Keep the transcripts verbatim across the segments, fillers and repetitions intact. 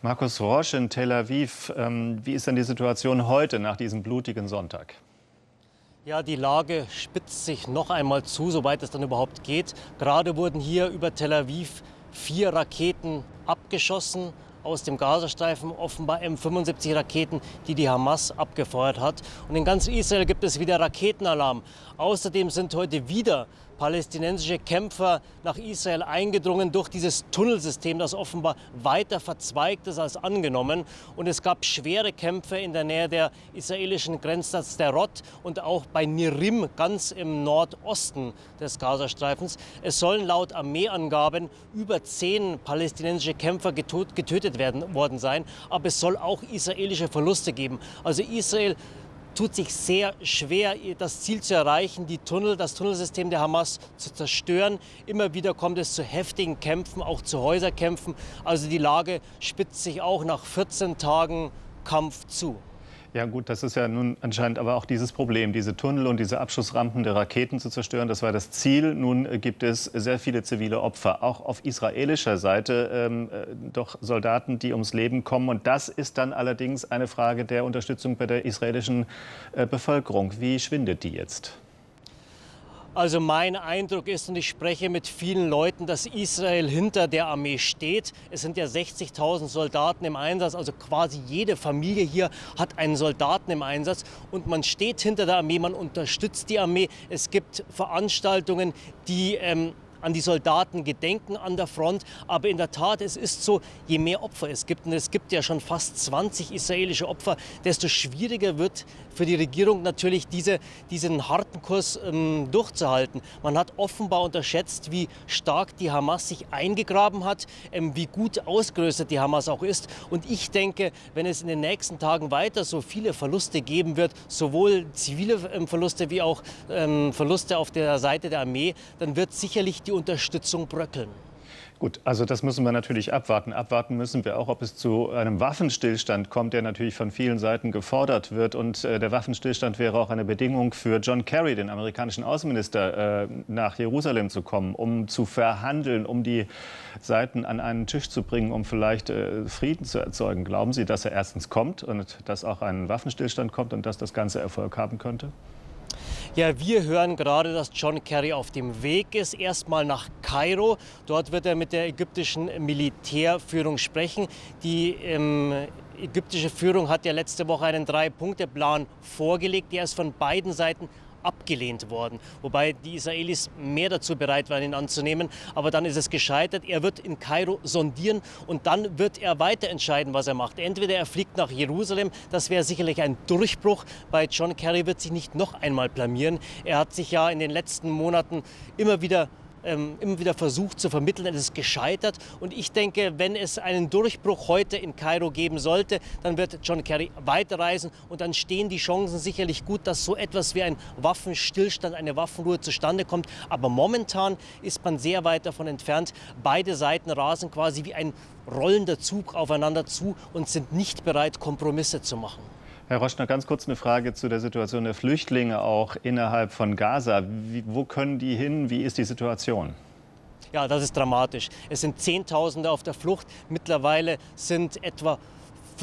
Markus Rosch in Tel Aviv, wie ist denn die Situation heute nach diesem blutigen Sonntag? Ja, die Lage spitzt sich noch einmal zu, soweit es dann überhaupt geht. Gerade wurden hier über Tel Aviv vier Raketen abgeschossen aus dem Gazastreifen, offenbar M fünfundsiebzig Raketen, die die Hamas abgefeuert hat. Und in ganz Israel gibt es wieder Raketenalarm. Außerdem sind heute wieder palästinensische Kämpfer nach Israel eingedrungen durch dieses Tunnelsystem, das offenbar weiter verzweigt ist als angenommen. Und es gab schwere Kämpfe in der Nähe der israelischen Grenzstadt Sderot und auch bei Nirim, ganz im Nordosten des Gazastreifens. Es sollen laut Armeeangaben über zehn palästinensische Kämpfer getötet werden, worden sein. Aber es soll auch israelische Verluste geben. Also Israel tut sich sehr schwer, das Ziel zu erreichen, die Tunnel, das Tunnelsystem der Hamas zu zerstören. Immer wieder kommt es zu heftigen Kämpfen, auch zu Häuserkämpfen. Also die Lage spitzt sich auch nach vierzehn Tagen Kampf zu. Ja gut, das ist ja nun anscheinend aber auch dieses Problem, diese Tunnel und diese Abschussrampen der Raketen zu zerstören. Das war das Ziel. Nun gibt es sehr viele zivile Opfer, auch auf israelischer Seite ähm, doch Soldaten, die ums Leben kommen. Und das ist dann allerdings eine Frage der Unterstützung bei der israelischen äh, Bevölkerung. Wie schwindet die jetzt? Also mein Eindruck ist, und ich spreche mit vielen Leuten, dass Israel hinter der Armee steht. Es sind ja sechzigtausend Soldaten im Einsatz, also quasi jede Familie hier hat einen Soldaten im Einsatz. Und man steht hinter der Armee, man unterstützt die Armee. Es gibt Veranstaltungen, die ähm, an die Soldaten gedenken an der Front. Aber in der Tat, es ist so, je mehr Opfer es gibt, und es gibt ja schon fast zwanzig israelische Opfer, desto schwieriger wird für die Regierung natürlich diese, diesen harten Kurs ähm, durchzuhalten. Man hat offenbar unterschätzt, wie stark die Hamas sich eingegraben hat, ähm, wie gut ausgerüstet die Hamas auch ist. Und ich denke, wenn es in den nächsten Tagen weiter so viele Verluste geben wird, sowohl zivile ähm, Verluste wie auch ähm, Verluste auf der Seite der Armee, dann wird sicherlich die die Unterstützung bröckeln. Gut, also das müssen wir natürlich abwarten. Abwarten müssen wir auch, ob es zu einem Waffenstillstand kommt, der natürlich von vielen Seiten gefordert wird. Und äh, der Waffenstillstand wäre auch eine Bedingung für John Kerry, den amerikanischen Außenminister, äh, nach Jerusalem zu kommen, um zu verhandeln, um die Seiten an einen Tisch zu bringen, um vielleicht äh, Frieden zu erzeugen. Glauben Sie, dass er erstens kommt und dass auch ein Waffenstillstand kommt und dass das Ganze Erfolg haben könnte? Ja, wir hören gerade, dass John Kerry auf dem Weg ist, erstmal nach Kairo. Dort wird er mit der ägyptischen Militärführung sprechen. Die ähm, ägyptische Führung hat ja letzte Woche einen Drei-Punkte-Plan vorgelegt, der ist von beiden Seiten abgelehnt worden, wobei die Israelis mehr dazu bereit waren, ihn anzunehmen. Aber dann ist es gescheitert. Er wird in Kairo sondieren und dann wird er weiter entscheiden, was er macht. Entweder er fliegt nach Jerusalem, das wäre sicherlich ein Durchbruch. Bei John Kerry wird sich nicht noch einmal blamieren. Er hat sich ja in den letzten Monaten immer wieder Ähm, immer wieder versucht zu vermitteln, es ist gescheitert. Und ich denke, wenn es einen Durchbruch heute in Kairo geben sollte, dann wird John Kerry weiterreisen und dann stehen die Chancen sicherlich gut, dass so etwas wie ein Waffenstillstand, eine Waffenruhe zustande kommt. Aber momentan ist man sehr weit davon entfernt. Beide Seiten rasen quasi wie ein rollender Zug aufeinander zu und sind nicht bereit, Kompromisse zu machen. Herr Rosch, noch ganz kurz eine Frage zu der Situation der Flüchtlinge auch innerhalb von Gaza. Wie, wo können die hin? Wie ist die Situation? Ja, das ist dramatisch. Es sind Zehntausende auf der Flucht. Mittlerweile sind etwa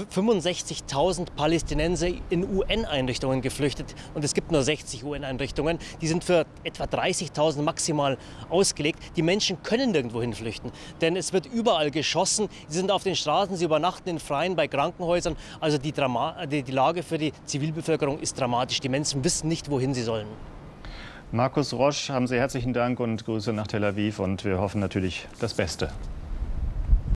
fünfundsechzigtausend Palästinenser in U N-Einrichtungen geflüchtet. Und es gibt nur sechzig U N-Einrichtungen. Die sind für etwa dreißigtausend maximal ausgelegt. Die Menschen können nirgendwo hin flüchten, denn es wird überall geschossen. Sie sind auf den Straßen, sie übernachten in Freien, bei Krankenhäusern. Also die, Drama die Lage für die Zivilbevölkerung ist dramatisch. Die Menschen wissen nicht, wohin sie sollen. Markus Rosch, haben Sie herzlichen Dank und Grüße nach Tel Aviv. Und wir hoffen natürlich das Beste.